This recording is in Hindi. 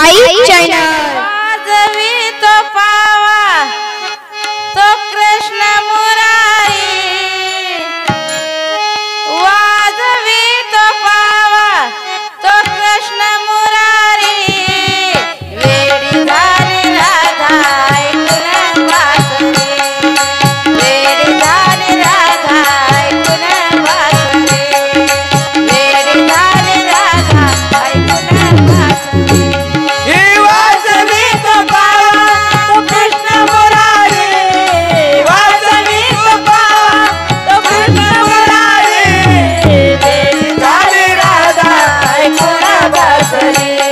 आई चैनल तो पावा तो कृष्ण मुरारी वाजवी तो पावा तो कृष्ण मुरारी वेड़ी धारी राधा पुनर्वासने वेड़ी धारी राधा पुनर्वासने वेड़ी धारी राधा पुनर्वासने। Hey।